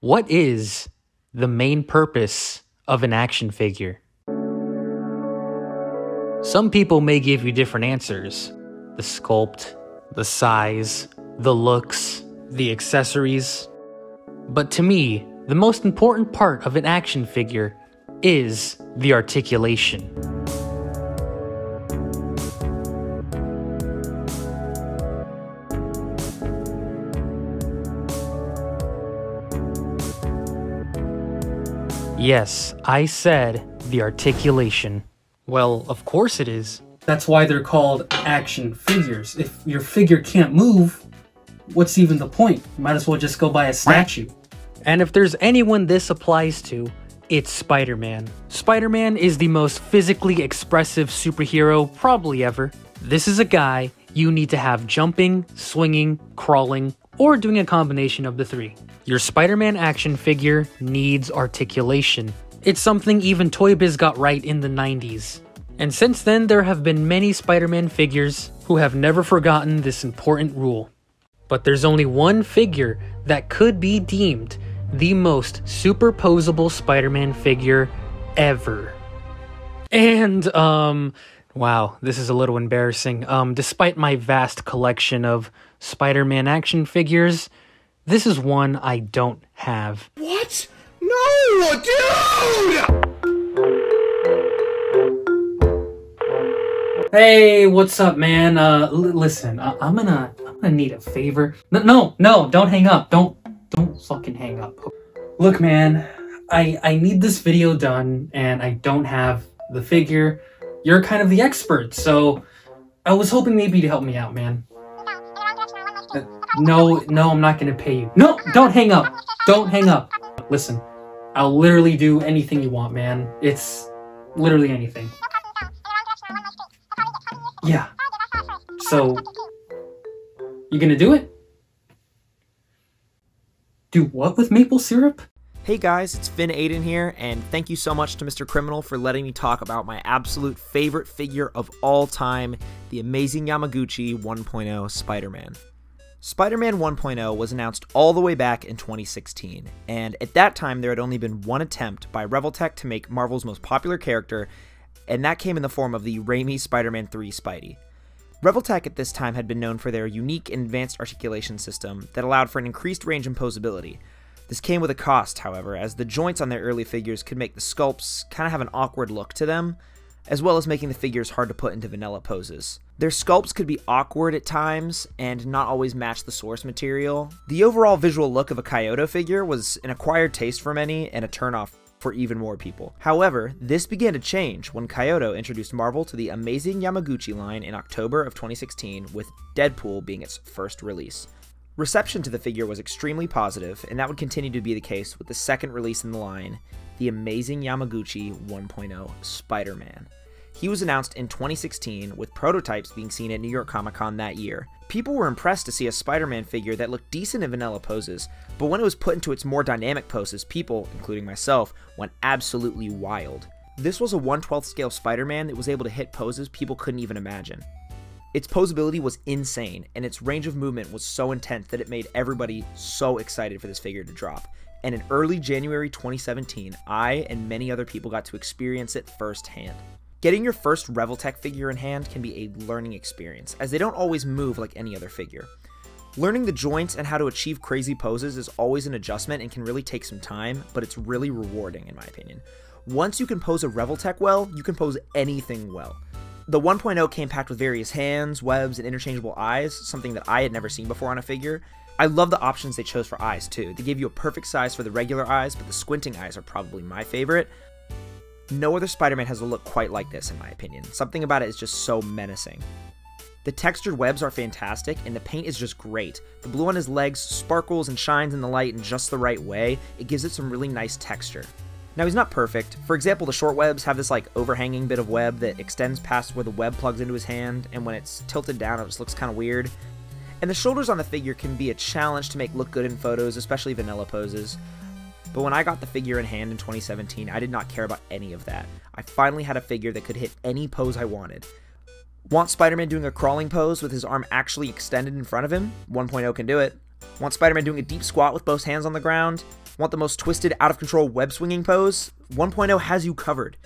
What is the main purpose of an action figure? Some people may give you different answers. The sculpt, the size, the looks, the accessories. But to me, the most important part of an action figure is the articulation. Yes, I said the articulation. Well, of course it is. That's why they're called action figures. If your figure can't move, what's even the point? You might as well just go buy a statue. And if there's anyone this applies to, it's Spider-Man. Spider-Man is the most physically expressive superhero probably ever. This is a guy you need to have jumping, swinging, crawling, or doing a combination of the three. Your Spider-Man action figure needs articulation. It's something even Toy Biz got right in the 90s. And since then, there have been many Spider-Man figures who have never forgotten this important rule. But there's only one figure that could be deemed the most superposable Spider-Man figure ever. And, wow, this is a little embarrassing. Despite my vast collection of Spider-Man action figures, this is one I don't have. What? No, dude! Hey, what's up, man? Listen, I'm gonna need a favor. No, don't hang up. Don't fucking hang up. Look, man, I need this video done, and I don't have the figure. You're kind of the expert, so I was hoping maybe to help me out, man. No, I'm not gonna pay you. No, don't hang up. Don't hang up. Listen, I'll literally do anything you want, man. It's literally anything. Yeah. So, you gonna do it? Do what with maple syrup? Hey guys, it's Finn Aiden here, and thank you so much to Mr. Criminal for letting me talk about my absolute favorite figure of all time, the Amazing Yamaguchi 1.0 Spider-Man. Spider-Man 1.0 was announced all the way back in 2016, and at that time there had only been one attempt by Revoltech to make Marvel's most popular character, and that came in the form of the Raimi Spider-Man 3 Spidey. Revoltech at this time had been known for their unique and advanced articulation system that allowed for an increased range and posability. This came with a cost, however, as the joints on their early figures could make the sculpts kind of have an awkward look to them, as well as making the figures hard to put into vanilla poses. Their sculpts could be awkward at times, and not always match the source material. The overall visual look of a Kaiyodo figure was an acquired taste for many, and a turnoff for even more people. However, this began to change when Kaiyodo introduced Marvel to the Amazing Yamaguchi line in October of 2016, with Deadpool being its first release. Reception to the figure was extremely positive, and that would continue to be the case with the second release in the line, the Amazing Yamaguchi 1.0 Spider-Man. He was announced in 2016, with prototypes being seen at New York Comic Con that year. People were impressed to see a Spider-Man figure that looked decent in vanilla poses, but when it was put into its more dynamic poses, people, including myself, went absolutely wild. This was a 1/12 scale Spider-Man that was able to hit poses people couldn't even imagine. Its posability was insane, and its range of movement was so intense that it made everybody so excited for this figure to drop. And in early January 2017, I and many other people got to experience it firsthand. Getting your first Revoltech figure in hand can be a learning experience, as they don't always move like any other figure. Learning the joints and how to achieve crazy poses is always an adjustment and can really take some time, but it's really rewarding in my opinion. Once you can pose a Revoltech well, you can pose anything well. The 1.0 came packed with various hands, webs, and interchangeable eyes, something that I had never seen before on a figure. I love the options they chose for eyes too. They give you a perfect size for the regular eyes, but the squinting eyes are probably my favorite. No other Spider-Man has a look quite like this in my opinion. Something about it is just so menacing. The textured webs are fantastic, and the paint is just great. The blue on his legs sparkles and shines in the light in just the right way. It gives it some really nice texture. Now he's not perfect. For example, the short webs have this like overhanging bit of web that extends past where the web plugs into his hand, and when it's tilted down it just looks kind of weird. And the shoulders on the figure can be a challenge to make look good in photos, especially vanilla poses. But when I got the figure in hand in 2017, I did not care about any of that. I finally had a figure that could hit any pose I wanted. Want Spider-Man doing a crawling pose with his arm actually extended in front of him? 1.0 can do it. Want Spider-Man doing a deep squat with both hands on the ground? Want the most twisted, out-of-control web-swinging pose? 1.0 has you covered.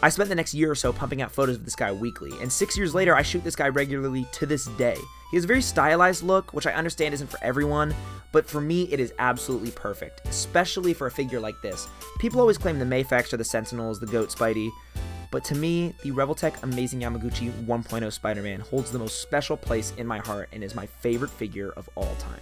I spent the next year or so pumping out photos of this guy weekly, and 6 years later I shoot this guy regularly to this day. He has a very stylized look, which I understand isn't for everyone, but for me it is absolutely perfect, especially for a figure like this. People always claim the Mafex or the Sentinels, the Goat Spidey, but to me, the Revoltech Amazing Yamaguchi 1.0 Spider-Man holds the most special place in my heart and is my favorite figure of all time.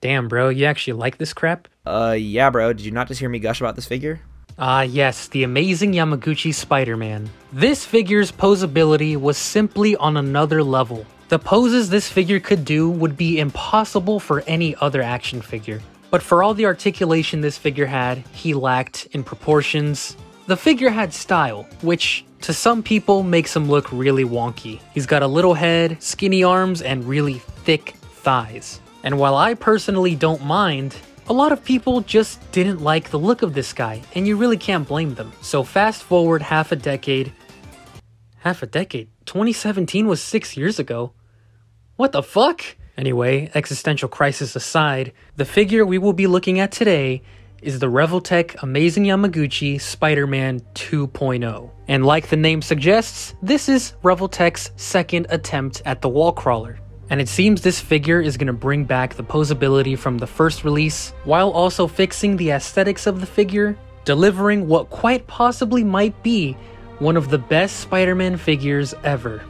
Damn, bro, you actually like this crap? Yeah, bro, did you not just hear me gush about this figure? Yes, the Amazing Yamaguchi Spider-Man. This figure's posability was simply on another level. The poses this figure could do would be impossible for any other action figure. But for all the articulation this figure had, he lacked in proportions. The figure had style, which to some people makes him look really wonky. He's got a little head, skinny arms, and really thick thighs. And while I personally don't mind, a lot of people just didn't like the look of this guy, and you really can't blame them. So fast forward half a decade? 2017 was 6 years ago. What the fuck? Anyway, existential crisis aside, the figure we will be looking at today is the Revoltech Amazing Yamaguchi Spider-Man 2.0. And like the name suggests, this is Revoltech's second attempt at the wall crawler. And it seems this figure is going to bring back the posability from the first release, while also fixing the aesthetics of the figure, delivering what quite possibly might be one of the best Spider-Man figures ever.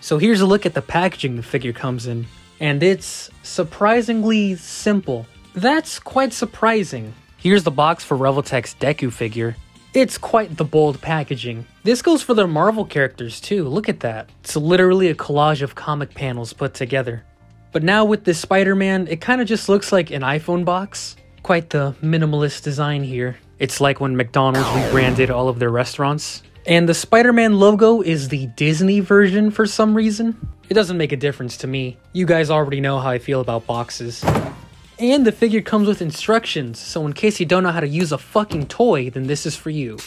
So here's a look at the packaging the figure comes in, and it's surprisingly simple. That's quite surprising. Here's the box for Revoltech's Deku figure. It's quite the bold packaging. This goes for the Marvel characters too, look at that. It's literally a collage of comic panels put together. But now with this Spider-Man, it kind of just looks like an iPhone box. Quite the minimalist design here. It's like when McDonald's rebranded all of their restaurants. And the Spider-Man logo is the Disney version for some reason. It doesn't make a difference to me. You guys already know how I feel about boxes. And the figure comes with instructions, so in case you don't know how to use a fucking toy, then this is for you.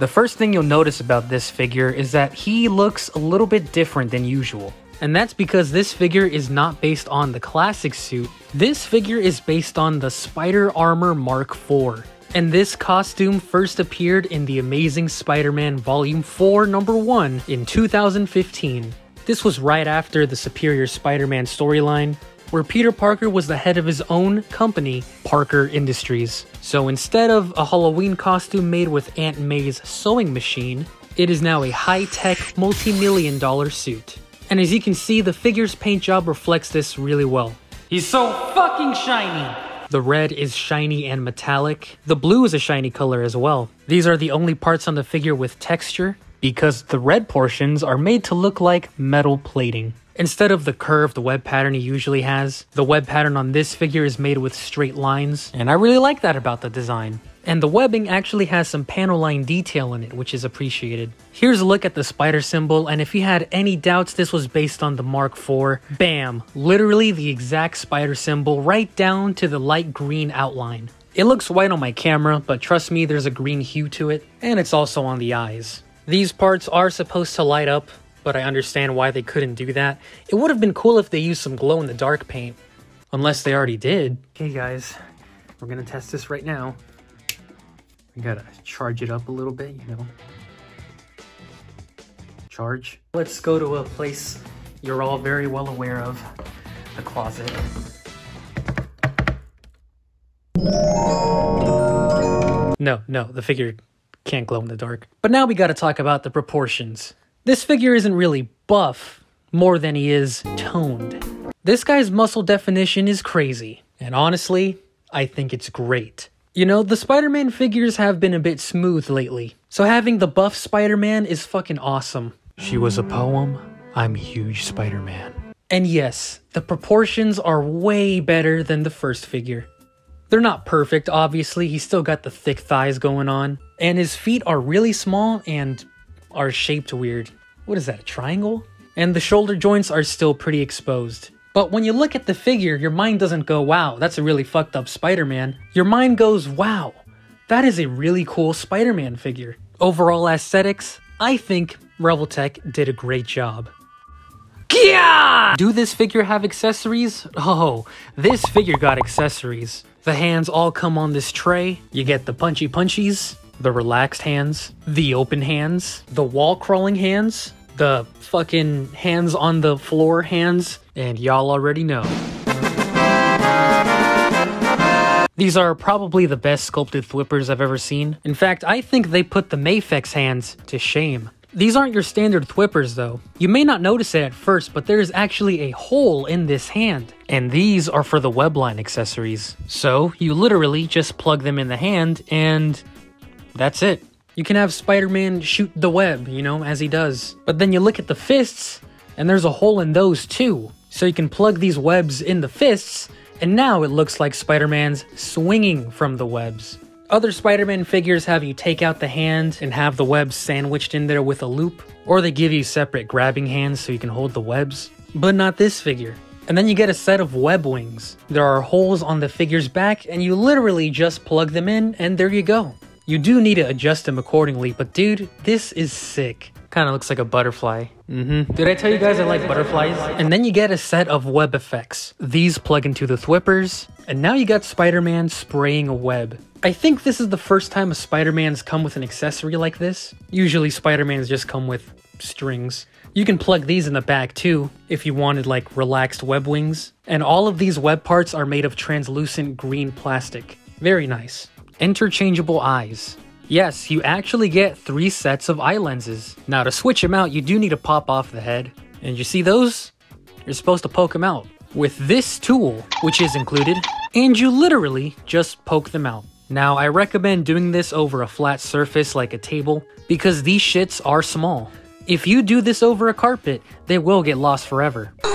The first thing you'll notice about this figure is that he looks a little bit different than usual. And that's because this figure is not based on the classic suit. This figure is based on the Spider Armor Mark IV. And this costume first appeared in The Amazing Spider-Man Volume 4, Number 1 in 2015. This was right after the Superior Spider-Man storyline, where Peter Parker was the head of his own company, Parker Industries. So instead of a Halloween costume made with Aunt May's sewing machine, it is now a high-tech, multi-million-dollar suit. And as you can see, the figure's paint job reflects this really well. He's so fucking shiny! The red is shiny and metallic. The blue is a shiny color as well. These are the only parts on the figure with texture, because the red portions are made to look like metal plating. Instead of the curved web pattern he usually has, the web pattern on this figure is made with straight lines, and I really like that about the design. And the webbing actually has some panel line detail in it, which is appreciated. Here's a look at the spider symbol, and if you had any doubts this was based on the Mark IV, bam! Literally the exact spider symbol, right down to the light green outline. It looks white on my camera, but trust me, there's a green hue to it, and it's also on the eyes. These parts are supposed to light up, but I understand why they couldn't do that. It would have been cool if they used some glow-in-the-dark paint. Unless they already did. Okay guys, we're gonna test this right now. We gotta charge it up a little bit, you know. Charge. Let's go to a place you're all very well aware of. The closet. No, the figure can't glow in the dark. But now we gotta talk about the proportions. This figure isn't really buff, more than he is toned. This guy's muscle definition is crazy, and honestly, I think it's great. You know, the Spider-Man figures have been a bit smooth lately, so having the buff Spider-Man is fucking awesome. She was a poem, I'm huge Spider-Man. And yes, the proportions are way better than the first figure. They're not perfect, obviously, he's still got the thick thighs going on, and his feet are really small and are shaped weird. What is that, a triangle? And the shoulder joints are still pretty exposed. But when you look at the figure, your mind doesn't go, wow, that's a really fucked up Spider-Man. Your mind goes, wow, that is a really cool Spider-Man figure. Overall aesthetics, I think Revoltech did a great job. Yeah! Do this figure have accessories? Oh, this figure got accessories. The hands all come on this tray. You get the punchy punchies, the relaxed hands, the open hands, the wall crawling hands, the fucking hands on the floor hands, and y'all already know. These are probably the best sculpted flippers I've ever seen. In fact, I think they put the Mafex hands to shame. These aren't your standard flippers though. You may not notice it at first, but there is actually a hole in this hand. And these are for the webline accessories. So you literally just plug them in the hand and that's it. You can have Spider-Man shoot the web, you know, as he does. But then you look at the fists and there's a hole in those too. So you can plug these webs in the fists and now it looks like Spider-Man's swinging from the webs. Other Spider-Man figures have you take out the hand and have the webs sandwiched in there with a loop, or they give you separate grabbing hands so you can hold the webs, but not this figure. And then you get a set of web wings. There are holes on the figure's back and you literally just plug them in and there you go. You do need to adjust them accordingly, but dude, this is sick. Kind of looks like a butterfly. Did I tell you guys I like butterflies? And then you get a set of web effects. These plug into the flippers, and now you got Spider-Man spraying a web. I think this is the first time a Spider-Man's come with an accessory like this. Usually Spider-Man's just come with strings. You can plug these in the back too, if you wanted like relaxed web wings. And all of these web parts are made of translucent green plastic. Very nice. Interchangeable eyes. Yes, you actually get 3 sets of eye lenses. Now to switch them out, you do need to pop off the head. And you see those? You're supposed to poke them out with this tool, which is included. And you literally just poke them out. Now I recommend doing this over a flat surface like a table because these shits are small. If you do this over a carpet, they will get lost forever. No!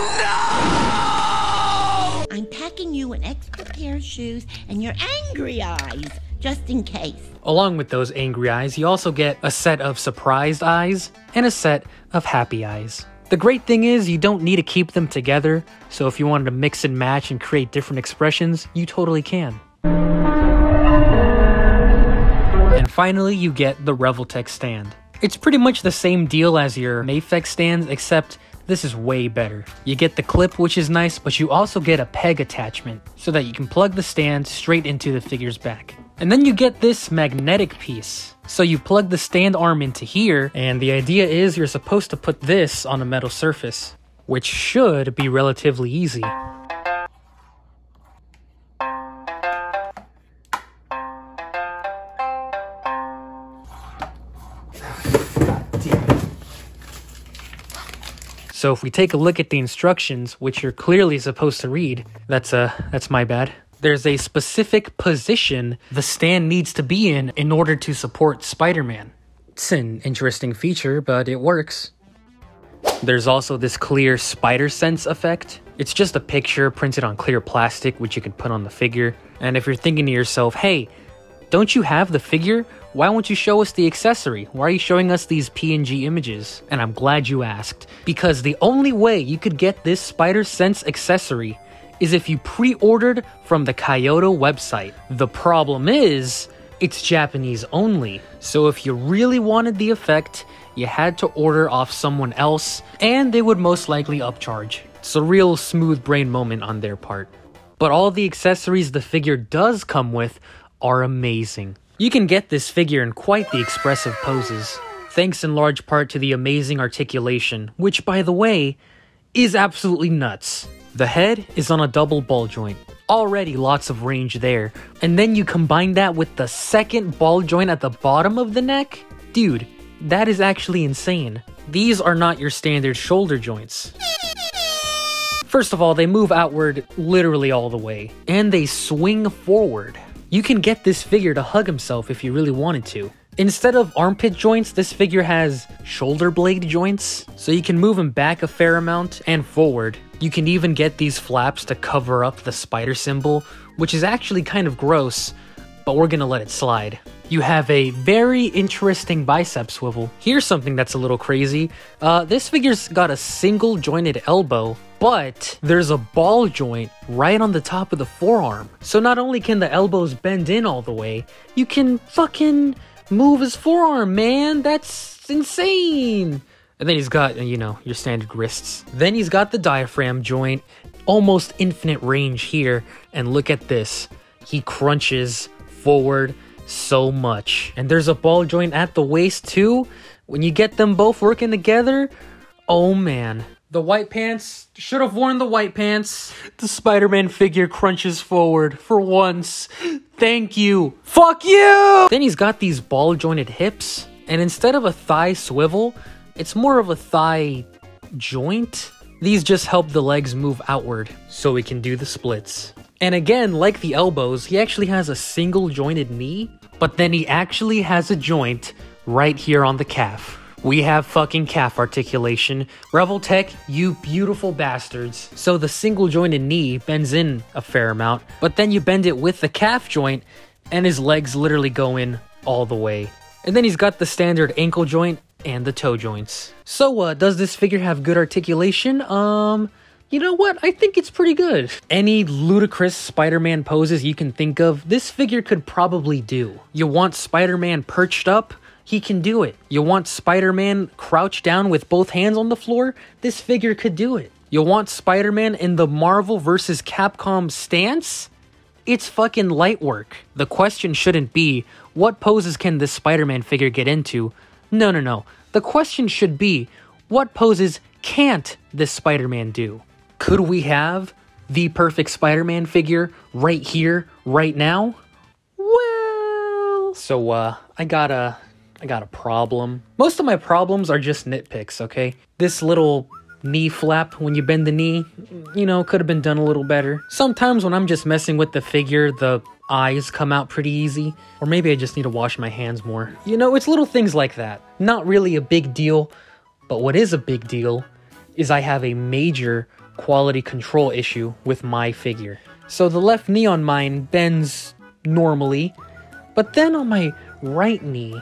I'm packing you an extra pair of shoes and your angry eyes, just in case. Along with those angry eyes, you also get a set of surprised eyes and a set of happy eyes. The great thing is you don't need to keep them together, so if you wanted to mix and match and create different expressions, you totally can. And finally, you get the Revoltech stand. It's pretty much the same deal as your Mafex stands, except this is way better. You get the clip, which is nice, but you also get a peg attachment so that you can plug the stand straight into the figure's back. And then you get this magnetic piece. So you plug the stand arm into here, and the idea is you're supposed to put this on a metal surface, which should be relatively easy. So if we take a look at the instructions, which you're clearly supposed to read, that's my bad. There's a specific position the stand needs to be in order to support Spider-Man. It's an interesting feature, but it works. There's also this clear spider sense effect. It's just a picture printed on clear plastic, which you can put on the figure. And if you're thinking to yourself, hey, don't you have the figure? Why won't you show us the accessory? Why are you showing us these PNG images? And I'm glad you asked, because the only way you could get this spider sense accessory is if you pre-ordered from the Kaiyodo website. The problem is, it's Japanese only. So if you really wanted the effect, you had to order off someone else, and they would most likely upcharge. It's a real smooth brain moment on their part. But all the accessories the figure does come with are amazing. You can get this figure in quite the expressive poses, thanks in large part to the amazing articulation, which by the way, is absolutely nuts. The head is on a double ball joint. Already lots of range there. And then you combine that with the second ball joint at the bottom of the neck? Dude, that is actually insane. These are not your standard shoulder joints. First of all, they move outward literally all the way. And they swing forward. You can get this figure to hug himself if you really wanted to. Instead of armpit joints, this figure has shoulder blade joints. So you can move him back a fair amount and forward. You can even get these flaps to cover up the spider symbol, which is actually kind of gross, but we're gonna let it slide. You have a very interesting bicep swivel. Here's something that's a little crazy. This figure's got a single jointed elbow, but there's a ball joint right on the top of the forearm. So not only can the elbows bend in all the way, you can fucking move his forearm, man. That's insane. And then he's got, you know, your standard wrists. Then he's got the diaphragm joint, almost infinite range here. And look at this. He crunches forward so much. And there's a ball joint at the waist too. When you get them both working together, oh man. The white pants, should have worn the white pants. The Spider-Man figure crunches forward for once. Thank you. Fuck you! Then he's got these ball jointed hips. And instead of a thigh swivel, it's more of a thigh joint. These just help the legs move outward so we can do the splits. And again, like the elbows, he actually has a single jointed knee, but then he actually has a joint right here on the calf. We have fucking calf articulation. Revoltech, you beautiful bastards. So the single jointed knee bends in a fair amount, but then you bend it with the calf joint and his legs literally go in all the way. And then he's got the standard ankle joint and the toe joints. So does this figure have good articulation? You know what? I think it's pretty good. Any ludicrous Spider-Man poses you can think of, this figure could probably do. You want Spider-Man perched up? He can do it. You want Spider-Man crouched down with both hands on the floor? This figure could do it. You want Spider-Man in the Marvel vs. Capcom stance? It's fucking light work. The question shouldn't be, what poses can this Spider-Man figure get into? No, no, no. The question should be, what poses can't this Spider-Man do? Could we have the perfect Spider-Man figure right here, right now? Well... So, I got a problem. Most of my problems are just nitpicks, okay? This little knee flap when you bend the knee, you know, could have been done a little better. Sometimes when I'm just messing with the figure, the eyes come out pretty easy. Or maybe I just need to wash my hands more. You know, it's little things like that. Not really a big deal, but what is a big deal is I have a major quality control issue with my figure. So the left knee on mine bends normally, but then on my right knee,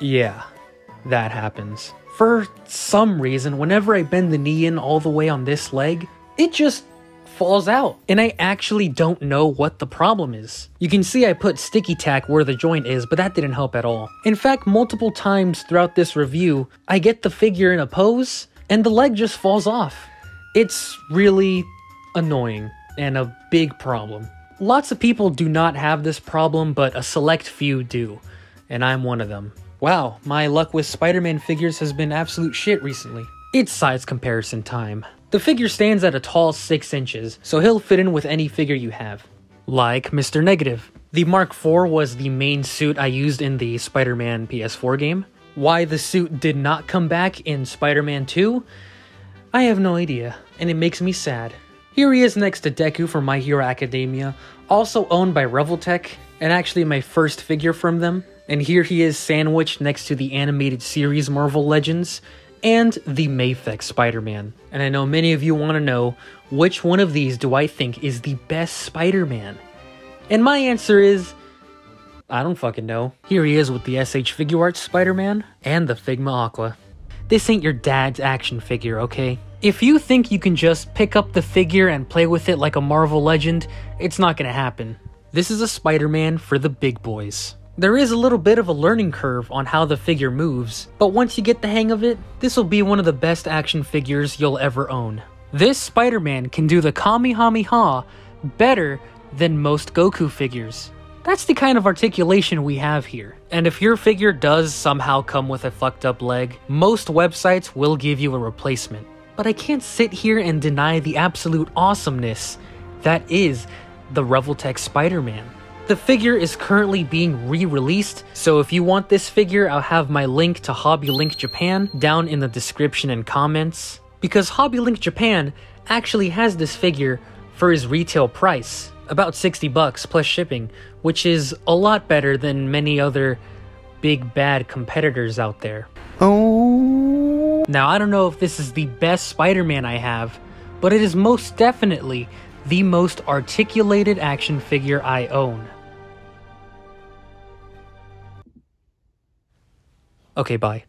yeah, that happens. For some reason, whenever I bend the knee in all the way on this leg, it just falls out. And I actually don't know what the problem is. You can see I put sticky tack where the joint is, but that didn't help at all. In fact, multiple times throughout this review, I get the figure in a pose and the leg just falls off. It's really annoying and a big problem. Lots of people do not have this problem, but a select few do. And I'm one of them. Wow, my luck with Spider-Man figures has been absolute shit recently. It's size comparison time. The figure stands at a tall 6 inches, so he'll fit in with any figure you have. Like Mr. Negative. The Mark IV was the main suit I used in the Spider-Man PS4 game. Why the suit did not come back in Spider-Man 2? I have no idea, and it makes me sad. Here he is next to Deku from My Hero Academia, also owned by Revoltech, and actually my first figure from them. And here he is sandwiched next to the animated series Marvel Legends and the Mafex Spider-Man. And I know many of you want to know, which one of these do I think is the best Spider-Man? And my answer is, I don't fucking know. Here he is with the SH Figuarts Spider-Man and the Figma Aqua. This ain't your dad's action figure, okay? If you think you can just pick up the figure and play with it like a Marvel Legend, it's not gonna happen. This is a Spider-Man for the big boys. There is a little bit of a learning curve on how the figure moves, but once you get the hang of it, this will be one of the best action figures you'll ever own. This Spider-Man can do the Kamehameha better than most Goku figures. That's the kind of articulation we have here. And if your figure does somehow come with a fucked up leg, most websites will give you a replacement. But I can't sit here and deny the absolute awesomeness that is the Revoltech Spider-Man. The figure is currently being re-released, so if you want this figure, I'll have my link to Hobby Link Japan down in the description and comments. Because Hobby Link Japan actually has this figure for his retail price, about 60 bucks plus shipping, which is a lot better than many other big bad competitors out there. Oh. Now, I don't know if this is the best Spider-Man I have, but it is most definitely the most articulated action figure I own. Okay, bye.